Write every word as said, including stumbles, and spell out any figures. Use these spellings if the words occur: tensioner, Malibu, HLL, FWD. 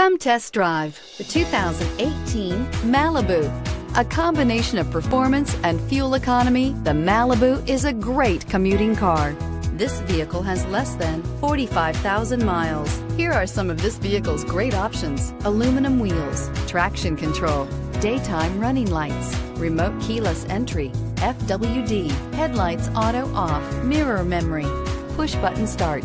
Come test drive the two thousand eighteen Malibu. A combination of performance and fuel economy, the Malibu is a great commuting car. This vehicle has less than forty-five thousand miles. Here are some of this vehicle's great options: aluminum wheels, traction control, daytime running lights, remote keyless entry, F W D, headlights auto off, mirror memory, push button start,